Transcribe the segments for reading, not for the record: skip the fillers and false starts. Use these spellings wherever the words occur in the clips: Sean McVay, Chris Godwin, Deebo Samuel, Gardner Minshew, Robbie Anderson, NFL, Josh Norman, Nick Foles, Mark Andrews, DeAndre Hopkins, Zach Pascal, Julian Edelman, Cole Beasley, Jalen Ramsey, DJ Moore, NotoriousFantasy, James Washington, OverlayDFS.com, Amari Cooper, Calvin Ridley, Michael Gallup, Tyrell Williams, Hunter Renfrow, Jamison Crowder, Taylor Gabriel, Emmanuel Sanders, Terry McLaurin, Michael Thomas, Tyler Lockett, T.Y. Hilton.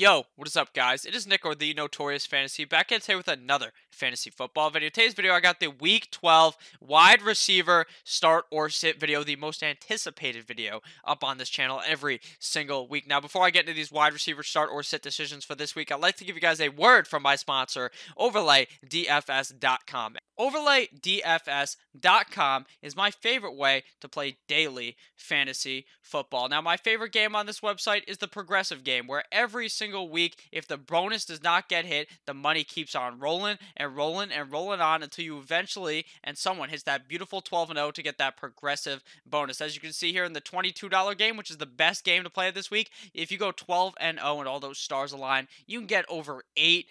Yo, what is up, guys? It is Nick, or the Notorious Fantasy, back in today with another fantasy football video. Today's video, I got the Week 12 wide receiver start or sit video, the most anticipated video up on this channel every single week. Now, before I get into these wide receiver start or sit decisions for this week, I'd like to give you guys a word from my sponsor, OverlayDFS.com. OverlayDFS.com is my favorite way to play daily fantasy football. Now, my favorite game on this website is the progressive game, where every single week, if the bonus does not get hit, the money keeps on rolling and rolling and rolling on until you eventually, and someone hits that beautiful 12-0 to get that progressive bonus. As you can see here in the $22 game, which is the best game to play this week, if you go 12-0 and all those stars align, you can get over $8,000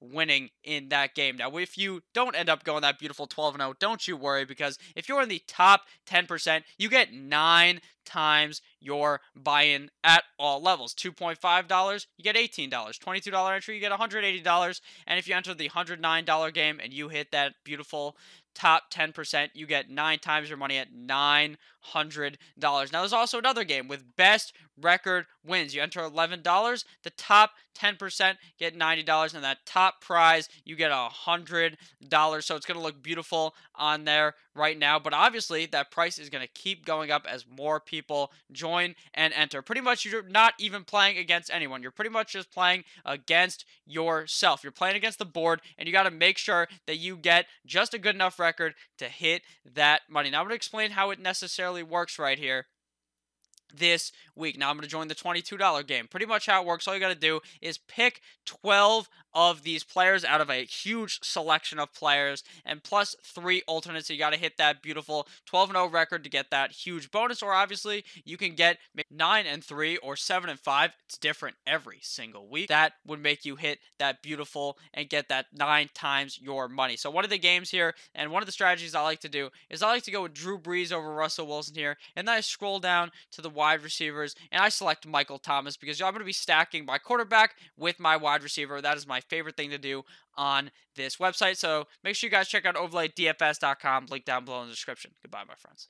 winning in that game. Now, if you don't end up going that beautiful 12-0, don't you worry, because if you're in the top 10%, you get 9 times your buy-in at all levels. $2.5, you get $18. $22 entry, you get $180. And if you enter the $109 game and you hit that beautiful top 10%, you get 9 times your money at $900. Now, there's also another game with best record wins. You enter $11, the top 10% get $90, and that top prize, you get $100. So it's going to look beautiful on there right now, but obviously that price is going to keep going up as more people join and enter. Pretty much you're not even playing against anyone. You're pretty much just playing against yourself. You're playing against the board, and you got to make sure that you get just a good enough record to hit that money. Now, I'm going to explain how it necessarily works right here this week. Now, I'm going to join the $22 game. Pretty much how it works, all you got to do is pick 12 of these players out of a huge selection of players, and plus 3 alternates. So you got to hit that beautiful 12-0 record to get that huge bonus, or obviously you can get 9-3 or 7-5. It's different every single week. That would make you hit that beautiful and get that 9 times your money. So one of the games here, and one of the strategies I like to do, is I like to go with Drew Brees over Russell Wilson here, and then I scroll down to the wide receivers, and I select Michael Thomas, because I'm going to be stacking my quarterback with my wide receiver. That is my favorite thing to do on this website. So make sure you guys check out OverlayDFS.com. Link down below in the description. Goodbye, my friends.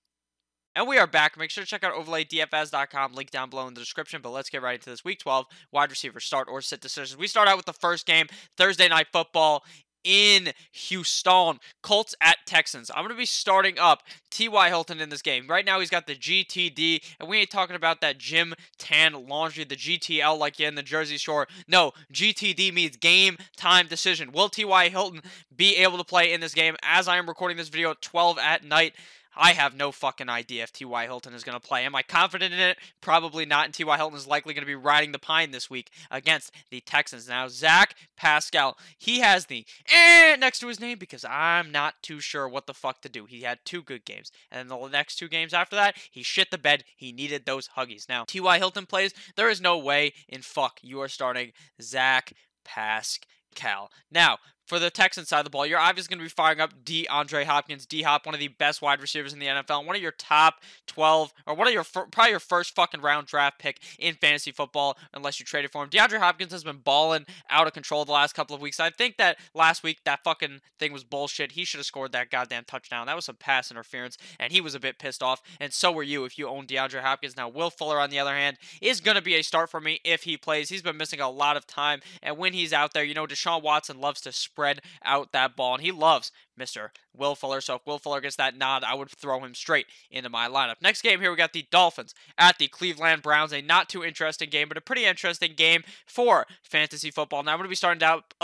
And we are back. Make sure to check out OverlayDFS.com. Link down below in the description. But let's get right into this Week 12 wide receiver start or sit decisions. We start out with the first game, Thursday Night Football in Houston. Colts at Texans. I'm going to be starting up T.Y. Hilton in this game. Right now, he's got the GTD, and we ain't talking about that Jim Tan Laundry, the GTL like you in the Jersey Shore. No, GTD means game time decision. Will T.Y. Hilton be able to play in this game? As I am recording this video at 12 at night, I have no fucking idea if T.Y. Hilton is going to play. Am I confident in it? Probably not, and T.Y. Hilton is likely going to be riding the pine this week against the Texans. Now, Zach Pascal, he has the next to his name because I'm not too sure what the fuck to do. He had 2 good games, and then the next 2 games after that, he shit the bed. He needed those huggies. Now, T.Y. Hilton plays. There is no way in fuck you are starting Zach Pascal. Now, for the Texans side of the ball, you're obviously going to be firing up DeAndre Hopkins. D-Hop, one of the best wide receivers in the NFL, and one of your top 12, or one of your probably your first fucking round draft pick in fantasy football, unless you traded for him. DeAndre Hopkins has been balling out of control the last couple of weeks. I think that last week, that fucking thing was bullshit. He should have scored that goddamn touchdown. That was some pass interference, and he was a bit pissed off, and so were you if you owned DeAndre Hopkins. Now, Will Fuller, on the other hand, is going to be a start for me if he plays. He's been missing a lot of time, and when he's out there, you know, Deshaun Watson loves to spread out that ball, and he loves Mr. Will Fuller. So if Will Fuller gets that nod, I would throw him straight into my lineup. Next game here, we got the Dolphins at the Cleveland Browns. A not too interesting game, but a pretty interesting game for fantasy football. Now, I'm going to be starting up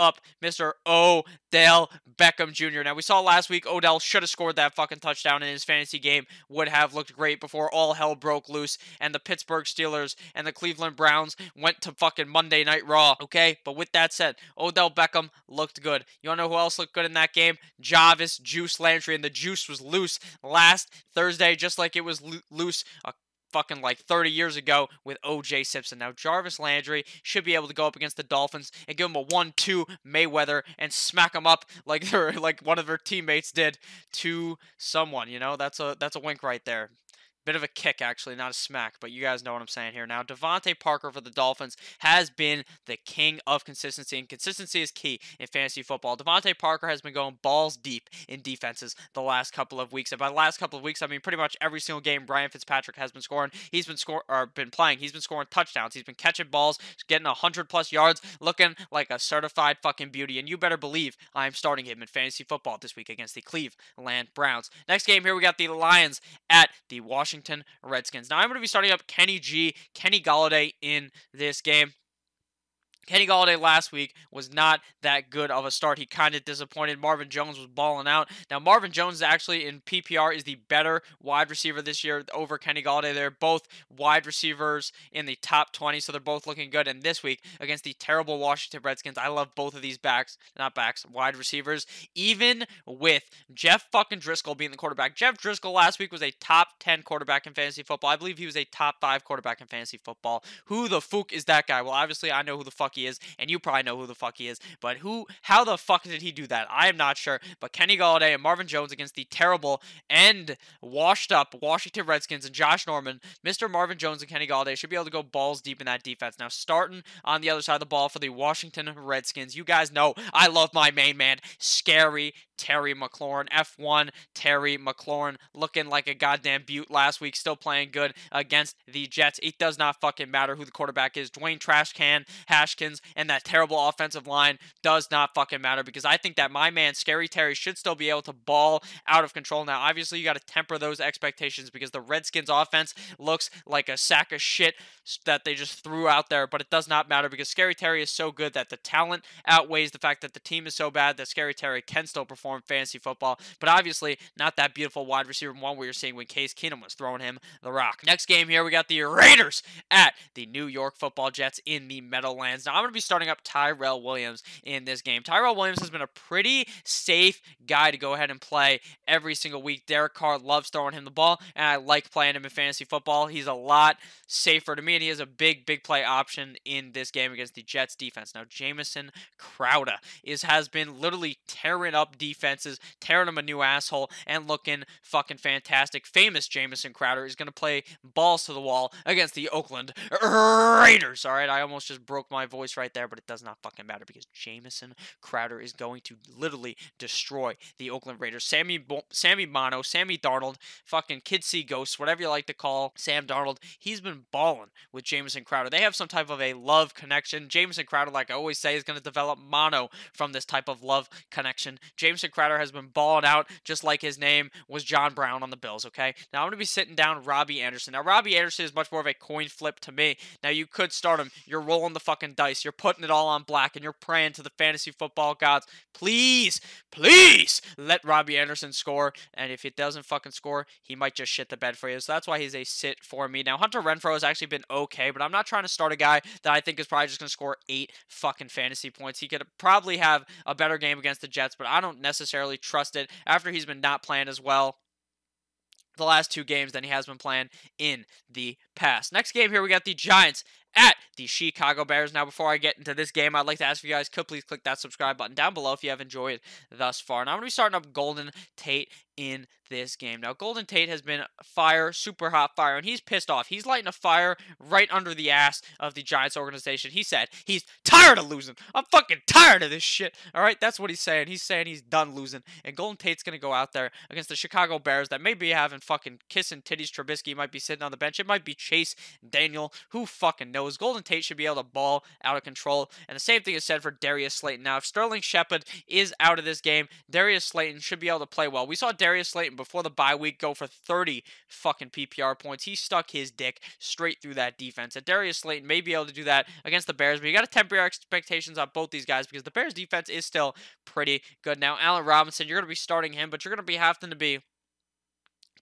Mr. Odell Beckham Jr. Now, we saw last week Odell should have scored that fucking touchdown, and his fantasy game would have looked great before all hell broke loose, and the Pittsburgh Steelers and the Cleveland Browns went to fucking Monday Night Raw, okay? But with that said, Odell Beckham looked good. You want to know who else looked good in that game? Jarvis Juice Landry, and the juice was loose last Thursday, just like it was loose fucking like 30 years ago with O.J. Simpson. Now, Jarvis Landry should be able to go up against the Dolphins and give him a 1-2 Mayweather and smack him up like one of her teammates did to someone. You know, that's a wink right there. Bit of a kick, actually, not a smack, but you guys know what I'm saying here. Now, Devontae Parker for the Dolphins has been the king of consistency, and consistency is key in fantasy football. Devontae Parker has been going balls deep in defenses the last couple of weeks, and by the last couple of weeks, I mean pretty much every single game Ryan Fitzpatrick has been scoring. He's been playing. He's been scoring touchdowns. He's been catching balls, getting 100-plus yards, looking like a certified fucking beauty, and you better believe I'm starting him in fantasy football this week against the Cleveland Browns. Next game here, we got the Lions at the Washington Redskins. Now, I'm going to be starting up Kenny G, Kenny Golladay in this game. Kenny Golladay last week was not that good of a start. He kind of disappointed. Marvin Jones was balling out. Now, Marvin Jones actually in PPR is the better wide receiver this year over Kenny Golladay. They're both wide receivers in the top 20, so they're both looking good. And this week, against the terrible Washington Redskins, I love both of these wide receivers, even with Jeff fucking Driscoll being the quarterback. Jeff Driscoll last week was a top 10 quarterback in fantasy football. I believe he was a top 5 quarterback in fantasy football. Who the fuck is that guy? Well, obviously, I know who the fuck he is, and you probably know who the fuck he is, but how the fuck did he do that? I am not sure, but Kenny Golladay and Marvin Jones against the terrible and washed up Washington Redskins and Josh Norman. Mr. Marvin Jones and Kenny Golladay should be able to go balls deep in that defense. Now, starting on the other side of the ball for the Washington Redskins, you guys know I love my main man, Scary Terry McLaurin. F1 Terry McLaurin looking like a goddamn beaut last week, still playing good against the Jets. It does not fucking matter who the quarterback is. Dwayne Trashcan, Hashkins, and that terrible offensive line does not fucking matter, because I think that my man, Scary Terry, should still be able to ball out of control. Now, obviously, you got to temper those expectations, because the Redskins offense looks like a sack of shit that they just threw out there, but it does not matter, because Scary Terry is so good that the talent outweighs the fact that the team is so bad that Scary Terry can still perform fantasy football, but obviously not that beautiful wide receiver one we were seeing when Case Keenum was throwing him the rock. Next game here, we got the Raiders at the New York Football Jets in the Meadowlands. Now, I'm going to be starting up Tyrell Williams in this game. Tyrell Williams has been a pretty safe guy to go ahead and play every single week. Derek Carr loves throwing him the ball, and I like playing him in fantasy football. He's a lot safer to me, and he is a big, big play option in this game against the Jets defense. Now, Jamison Crowder has been literally tearing up defenses, tearing him a new asshole, and looking fucking fantastic. Famous Jamison Crowder is going to play balls to the wall against the Oakland Raiders. All right, I almost just broke my voice right there, but it does not fucking matter, because Jamison Crowder is going to literally destroy the Oakland Raiders. Sammy Mono, Sammy Darnold, fucking Kid C Ghosts, whatever you like to call Sam Darnold, he's been balling with Jamison Crowder. They have some type of a love connection. Jamison Crowder, like I always say, is going to develop mono from this type of love connection. Jamison Crowder has been balling out, just like his name was John Brown on the Bills, okay? Now, I'm going to be sitting down Robbie Anderson. Now, Robbie Anderson is much more of a coin flip to me. Now, you could start him. You're rolling the fucking dice. You're putting it all on black, and you're praying to the fantasy football gods. Please, please let Robbie Anderson score, and if it doesn't fucking score, he might just shit the bed for you. So that's why he's a sit for me. Now, Hunter Renfrow has actually been okay, but I'm not trying to start a guy that I think is probably just going to score 8 fucking fantasy points. He could probably have a better game against the Jets, but I don't necessarily trust it after he's been not playing as well the last 2 games than he has been playing in the past. Next game here, we got the Giants at the Chicago Bears. Now, before I get into this game, I'd like to ask you guys, could please click that subscribe button down below if you have enjoyed thus far. And I'm going to be starting up Golden Tate in this game. Now, Golden Tate has been fire, super hot fire, and he's pissed off. He's lighting a fire right under the ass of the Giants organization. He said he's tired of losing. I'm fucking tired of this shit. All right, that's what he's saying. He's saying he's done losing. And Golden Tate's going to go out there against the Chicago Bears that may be having fucking kissing titties. Trubisky might be sitting on the bench. It might be Chase Daniel. Who fucking knows? Golden Tate should be able to ball out of control, and the same thing is said for Darius Slayton. Now, if Sterling Shepard is out of this game, Darius Slayton should be able to play well. We saw Darius Slayton before the bye week go for 30 fucking PPR points. He stuck his dick straight through that defense, and Darius Slayton may be able to do that against the Bears, but you got to temper your expectations on both these guys, because the Bears defense is still pretty good. Now, Allen Robinson, you're going to be starting him, but you're going to be having to be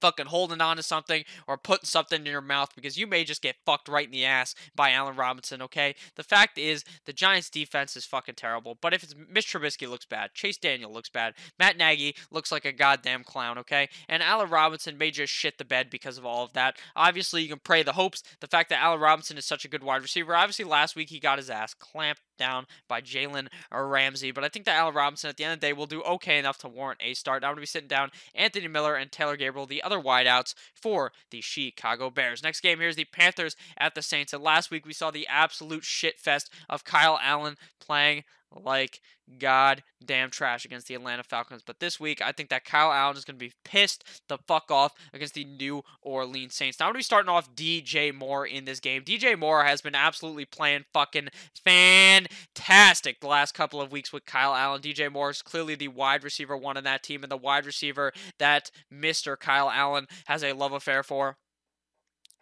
fucking holding on to something or putting something in your mouth, because you may just get fucked right in the ass by Allen Robinson, okay? The fact is, the Giants' defense is fucking terrible, but if it's Mitch Trubisky looks bad, Chase Daniel looks bad, Matt Nagy looks like a goddamn clown, okay? And Allen Robinson may just shit the bed because of all of that. Obviously, you can pray the hopes, the fact that Allen Robinson is such a good wide receiver. Obviously, last week he got his ass clamped down by Jalen Ramsey, but I think that Allen Robinson at the end of the day will do okay enough to warrant a start. Now, I'm going to be sitting down Anthony Miller and Taylor Gabriel, the other other wideouts for the Chicago Bears. Next game here is the Panthers at the Saints. And last week we saw the absolute shit fest of Kyle Allen playing like goddamn trash against the Atlanta Falcons. But this week, I think that Kyle Allen is going to be pissed the fuck off against the New Orleans Saints. Now, I'm going to be starting off DJ Moore in this game. DJ Moore has been absolutely playing fucking fantastic the last couple of weeks with Kyle Allen. DJ Moore is clearly the wide receiver one in that team and the wide receiver that Mr. Kyle Allen has a love affair for.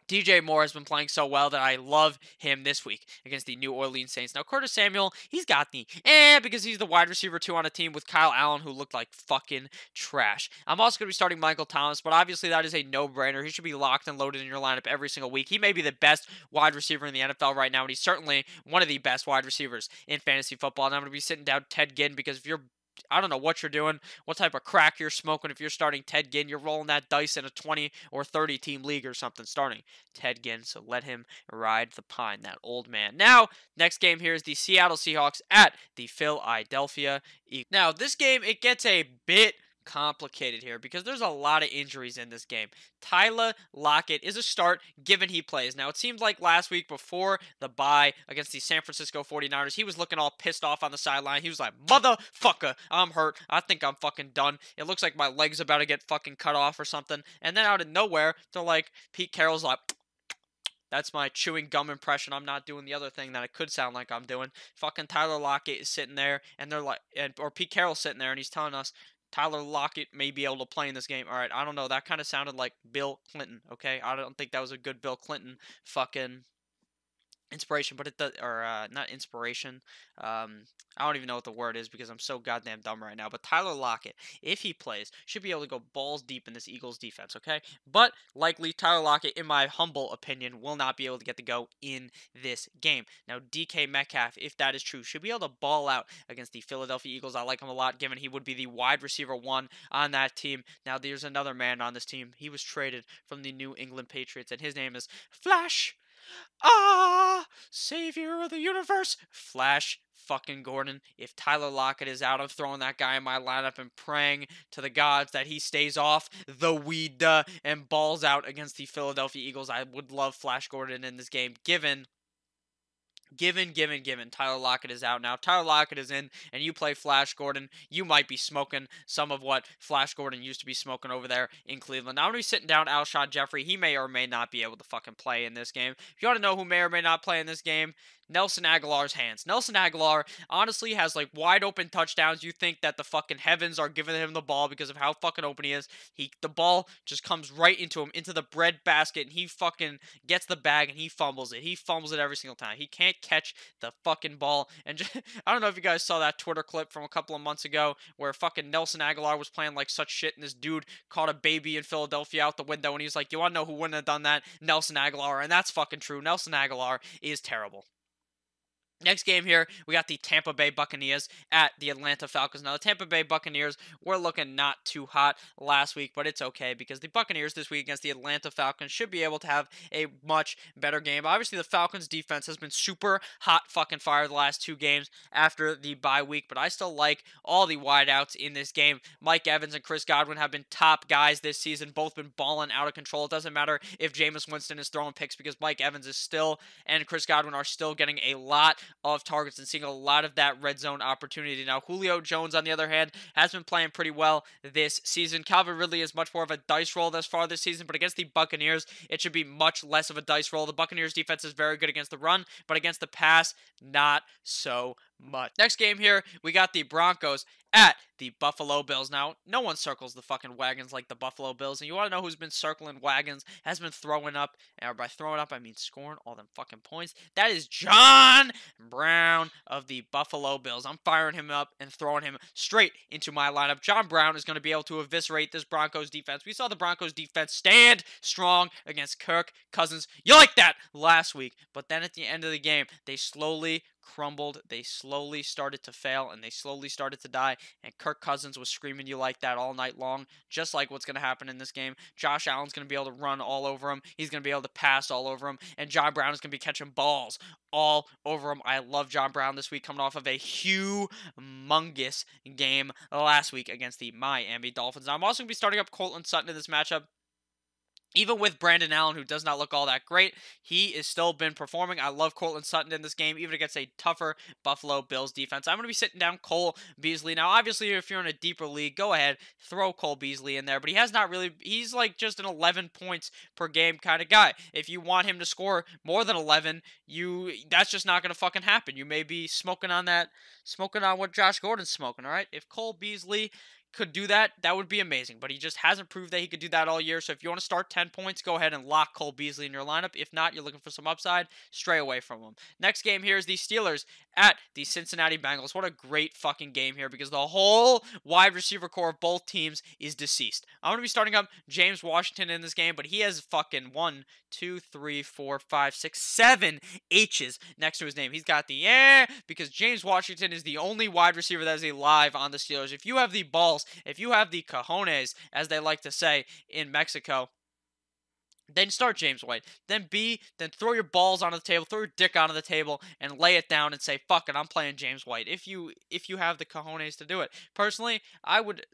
DJ Moore has been playing so well that I love him this week against the New Orleans Saints. Now, Curtis Samuel, he's got the because he's the wide receiver two on a team with Kyle Allen who looked like fucking trash. I'm also going to be starting Michael Thomas, but obviously that is a no-brainer. He should be locked and loaded in your lineup every single week. He may be the best wide receiver in the NFL right now, and he's certainly one of the best wide receivers in fantasy football. And I'm going to be sitting down Ted Ginn because if you're I don't know what you're doing, what type of crack you're smoking. If you're starting Ted Ginn, you're rolling that dice in a 20 or 30 team league or something, starting Ted Ginn. So let him ride the pine, that old man. Now, next game here is the Seattle Seahawks at the Philadelphia Eagles. Now, this game, it gets a bit complicated here because there's a lot of injuries in this game. Tyler Lockett is a start given he plays. Now, it seems like last week before the bye against the San Francisco 49ers, he was looking all pissed off on the sideline. He was like, motherfucker, I'm hurt. I think I'm fucking done. It looks like my leg's about to get fucking cut off or something. And then out of nowhere, they're like, Pete Carroll's like, that's my chewing gum impression. I'm not doing the other thing that it could sound like I'm doing. Fucking Tyler Lockett is sitting there and they're like, or Pete Carroll's sitting there and he's telling us, Tyler Lockett may be able to play in this game. All right, I don't know. That kind of sounded like Bill Clinton, okay? I don't think that was a good Bill Clinton fucking inspiration, but it does, or not inspiration. I don't even know what the word is because I'm so goddamn dumb right now. But Tyler Lockett, if he plays, should be able to go balls deep in this Eagles defense, okay? But likely Tyler Lockett, in my humble opinion, will not be able to get the go in this game. Now, DK Metcalf, if that is true, should be able to ball out against the Philadelphia Eagles. I like him a lot, given he would be the wide receiver one on that team. Now, there's another man on this team. He was traded from the New England Patriots, and his name is Flash. Savior of the universe, Flash fucking Gordon. If Tyler Lockett is out, I'm throwing that guy in my lineup and praying to the gods that he stays off the weed and balls out against the Philadelphia Eagles. I would love Flash Gordon in this game, given Tyler Lockett is out now. If Tyler Lockett is in and you play Flash Gordon, you might be smoking some of what Flash Gordon used to be smoking over there in Cleveland. Now I'm going to be sitting down Alshon Jeffrey. He may or may not be able to fucking play in this game. If you want to know who may or may not play in this game, Nelson Aguilar's hands. Nelson Agholor honestly has like wide open touchdowns. You think that the fucking heavens are giving him the ball because of how fucking open he is. The ball just comes right into him, into the bread basket, and he fucking gets the bag and he fumbles it. He fumbles it every single time. He can't catch the fucking ball. And just, I don't know if you guys saw that Twitter clip from a couple of months ago where fucking Nelson Agholor was playing like such shit and this dude caught a baby in Philadelphia out the window and he was like, you want to know who wouldn't have done that? Nelson Agholor. And that's fucking true. Nelson Agholor is terrible. Next game here, we got the Tampa Bay Buccaneers at the Atlanta Falcons. Now, the Tampa Bay Buccaneers were looking not too hot last week, but it's okay because the Buccaneers this week against the Atlanta Falcons should be able to have a much better game. Obviously, the Falcons' defense has been super hot fucking fire the last two games after the bye week, but I still like all the wideouts in this game. Mike Evans and Chris Godwin have been top guys this season, both been balling out of control. It doesn't matter if Jameis Winston is throwing picks because Mike Evans is still and Chris Godwin are still getting a lot of targets and seeing a lot of that red zone opportunity. Now, Julio Jones, on the other hand, has been playing pretty well this season. Calvin Ridley is much more of a dice roll thus far this season, but against the Buccaneers, it should be much less of a dice roll. The Buccaneers defense is very good against the run, but against the pass, not so much. Next game here, we got the Broncos at the Buffalo Bills. Now, no one circles the fucking wagons like the Buffalo Bills, and you want to know who's been circling wagons, has been throwing up, and by throwing up, I mean scoring all them fucking points. That is John Brown of the Buffalo Bills. I'm firing him up and throwing him straight into my lineup. John Brown is going to be able to eviscerate this Broncos defense. We saw the Broncos defense stand strong against Kirk Cousins. You like that last week, but then at the end of the game, they slowly crumbled, they slowly started to fail, and they slowly started to die, and Kirk Cousins was screaming you like that all night long, just like what's going to happen in this game. Josh Allen's going to be able to run all over him, he's going to be able to pass all over him, and John Brown is going to be catching balls all over him. I love John Brown this week coming off of a humongous game last week against the Miami Dolphins. Now, I'm also going to be starting up Cortland Sutton in this matchup. Even with Brandon Allen, who does not look all that great, he is still been performing. I love Cortland Sutton in this game, even against a tougher Buffalo Bills defense. I'm going to be sitting down Cole Beasley. Now, obviously, if you're in a deeper league, go ahead, throw Cole Beasley in there. But he has not really, he's like just an 11 points per game kind of guy. If you want him to score more than 11, that's just not going to fucking happen. You may be smoking on what Josh Gordon's smoking, all right? If Cole Beasley could do that, that would be amazing, but he just hasn't proved that he could do that all year. So if you want to start 10 points, go ahead and lock Cole Beasley in your lineup. If not, you're looking for some upside, stray away from him. Next game here is the Steelers at the Cincinnati Bengals. What a great fucking game here, because the whole wide receiver core of both teams is deceased. I'm going to be starting up James Washington in this game, but he has fucking 7 H's next to his name. He's got the because James Washington is the only wide receiver that is alive on the Steelers. If you have the balls, if you have the cojones, as they like to say in Mexico, then start James White. Then throw your balls onto the table, throw your dick onto the table, and lay it down and say, fuck it, I'm playing James White. If you have the cojones to do it. Personally, I would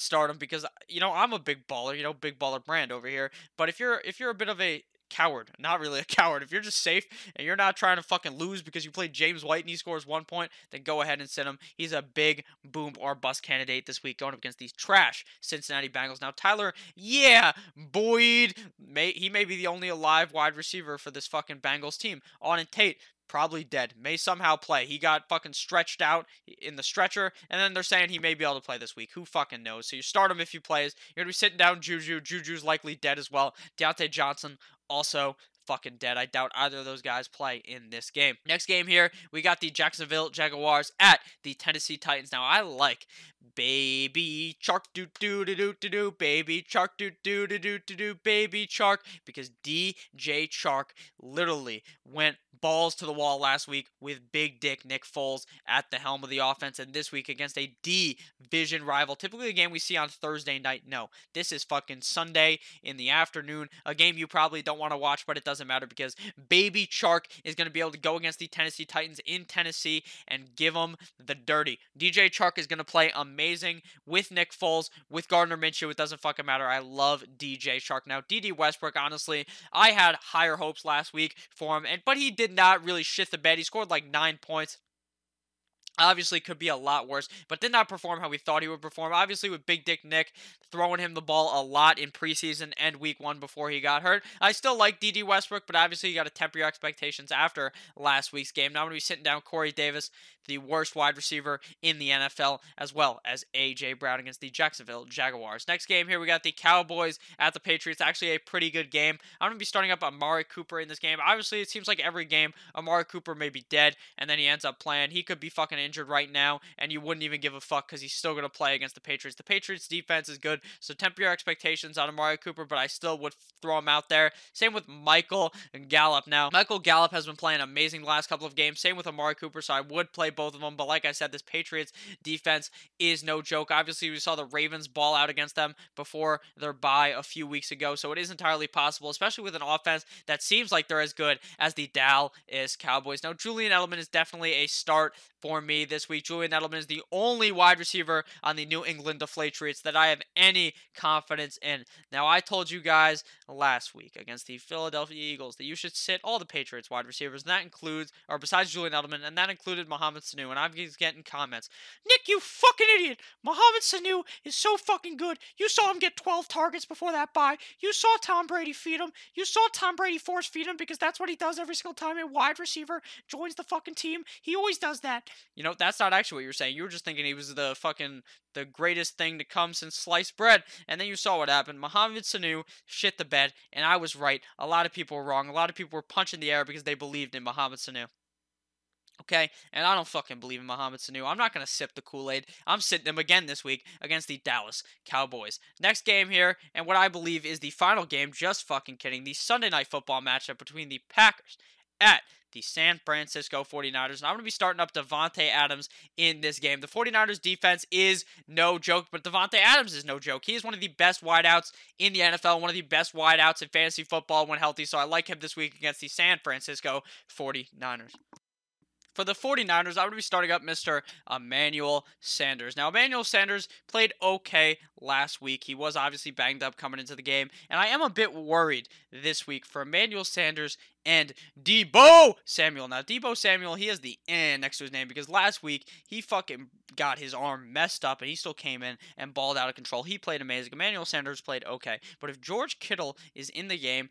start him because, you know, I'm a big baller, you know, big baller brand over here. But if you're a bit of a coward, not really a coward, if you're just safe and you're not trying to fucking lose because you played James White and he scores 1 point, then go ahead and sit him. He's a big boom or bust candidate this week going up against these trash Cincinnati Bengals. Now, Tyler, Boyd, he may be the only alive wide receiver for this fucking Bengals team. Golden Tate, probably dead, may somehow play. He got fucking stretched out in the stretcher, and then they're saying he may be able to play this week. Who fucking knows? So you start him if he plays. You're going to be sitting down Juju. Juju's likely dead as well. Deontay Johnson, also fucking dead. I doubt either of those guys play in this game. Next game here, we got the Jacksonville Jaguars at the Tennessee Titans. Now, I like Baby Chark, do-do-do-do-do-do, Baby Chark, do-do-do-do-do, Baby Chark, because DJ Chark literally went balls to the wall last week with big dick Nick Foles at the helm of the offense, and this week against a division rival. Typically a game we see on Thursday night. No, this is fucking Sunday in the afternoon, a game you probably don't want to watch, but it doesn't matter because Baby Chark is going to be able to go against the Tennessee Titans in Tennessee and give them the dirty. DJ Chark is going to play amazing with Nick Foles, with Gardner Minshew. It doesn't fucking matter. I love DJ Chark. Now, DD Westbrook, honestly, I had higher hopes last week for him, but he did not really shit the bed. He scored like 9 points. Obviously could be a lot worse, but did not perform how we thought he would perform. Obviously with Big Dick Nick throwing him the ball a lot in preseason and week one before he got hurt. I still like D.D. Westbrook, but obviously you got to temper your expectations after last week's game. Now I'm going to be sitting down Corey Davis, the worst wide receiver in the NFL, as well as A.J. Brown against the Jacksonville Jaguars. Next game here, we got the Cowboys at the Patriots. Actually a pretty good game. I'm going to be starting up Amari Cooper in this game. Obviously it seems like every game Amari Cooper may be dead, and then he ends up playing. He could be fucking injured right now, and you wouldn't even give a fuck because he's still going to play against the Patriots. The Patriots defense is good, so temper your expectations on Amari Cooper, but I still would throw him out there. Same with Michael Gallup. Now, Michael Gallup has been playing amazing the last couple of games. Same with Amari Cooper, so I would play both of them, but like I said, this Patriots defense is no joke. Obviously, we saw the Ravens ball out against them before their bye a few weeks ago, so it is entirely possible, especially with an offense that seems like they're as good as the Dallas Cowboys. Now, Julian Edelman is definitely a start for me this week. Julian Edelman is the only wide receiver on the New England Patriots that I have any confidence in. Now, I told you guys last week against the Philadelphia Eagles that you should sit all the Patriots wide receivers, and that includes, or besides Julian Edelman, and that included Mohamed Sanu, and I'm getting comments. Nick, you fucking idiot! Mohamed Sanu is so fucking good. You saw him get 12 targets before that bye. You saw Tom Brady feed him. You saw Tom Brady force feed him because that's what he does every single time a wide receiver joins the fucking team. He always does that. You know, that's not actually what you were saying. You were just thinking he was the fucking the greatest thing to come since sliced bread. And then you saw what happened. Mohamed Sanu shit the bed, and I was right. A lot of people were wrong. A lot of people were punching the air because they believed in Mohamed Sanu. Okay, and I don't fucking believe in Mohamed Sanu. I'm not going to sip the Kool-Aid. I'm sitting him again this week against the Dallas Cowboys. Next game here, and what I believe is the final game, just fucking kidding, the Sunday Night Football matchup between the Packers at the San Francisco 49ers. And I'm going to be starting up Devontae Adams in this game. The 49ers defense is no joke, but Devontae Adams is no joke. He is one of the best wideouts in the NFL, one of the best wideouts in fantasy football when healthy, so I like him this week against the San Francisco 49ers. For the 49ers, I would be starting up Mr. Emmanuel Sanders. Now, Emmanuel Sanders played okay last week. He was obviously banged up coming into the game, and I am a bit worried this week for Emmanuel Sanders and Deebo Samuel. Now, Deebo Samuel, he has the N next to his name because last week he fucking got his arm messed up and he still came in and balled out of control. He played amazing. Emmanuel Sanders played okay. But if George Kittle is in the game,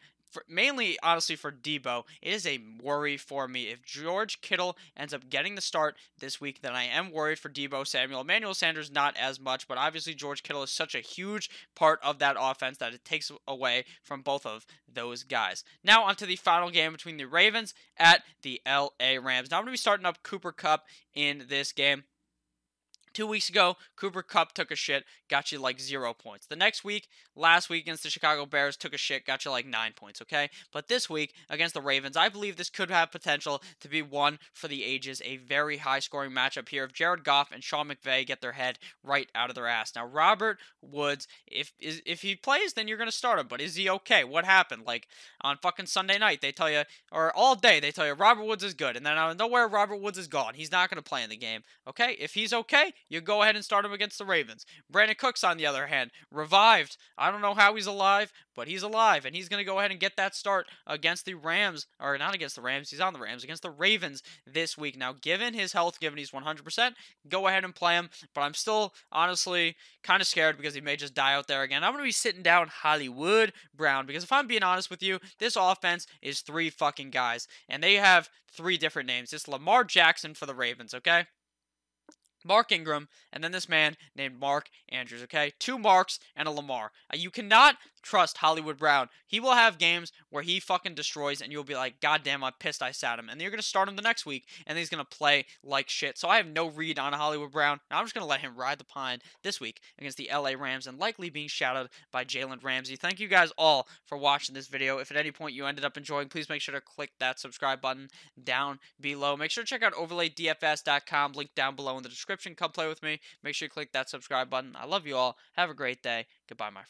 mainly, honestly, for Deebo, it is a worry for me. If George Kittle ends up getting the start this week, then I am worried for Deebo Samuel. Emmanuel Sanders, not as much, but obviously George Kittle is such a huge part of that offense that it takes away from both of those guys. Now, onto the final game between the Ravens at the L.A. Rams. Now, I'm going to be starting up Cooper Kupp in this game. 2 weeks ago, Cooper Kupp took a shit, got you like 0 points. The next week, last week against the Chicago Bears, took a shit, got you like 9 points, okay? But this week, against the Ravens, I believe this could have potential to be one for the ages, a very high-scoring matchup here if Jared Goff and Sean McVay get their head right out of their ass. Now, Robert Woods, if he plays, then you're going to start him, but is he okay? What happened? Like, on fucking Sunday night, they tell you, or all day, they tell you, Robert Woods is good, and then out of nowhere, Robert Woods is gone. He's not going to play in the game, okay? If he's okay, you go ahead and start him against the Ravens. Brandon Cooks, on the other hand, revived. I don't know how he's alive, but he's alive, and he's going to go ahead and get that start against the Rams, or not against the Rams, he's on the Rams, against the Ravens this week. Now, given his health, given he's 100%, go ahead and play him, but I'm still, honestly, kind of scared because he may just die out there again. I'm going to be sitting down Hollywood Brown, because if I'm being honest with you, this offense is three fucking guys, and they have three different names. It's Lamar Jackson for the Ravens, okay? Mark Ingram, and then this man named Mark Andrews, okay? Two Marks and a Lamar. You cannot trust Hollywood Brown. He will have games where he fucking destroys, and you'll be like, God damn, I'm pissed I sat him. And then you're going to start him the next week, and he's going to play like shit. So I have no read on Hollywood Brown. Now I'm just going to let him ride the pine this week against the LA Rams and likely being shadowed by Jalen Ramsey. Thank you guys all for watching this video. If at any point you ended up enjoying, please make sure to click that subscribe button down below. Make sure to check out OverlayDFS.com, link down below in the description. Come play with me. Make sure you click that subscribe button. I love you all. Have a great day. Goodbye, my friend.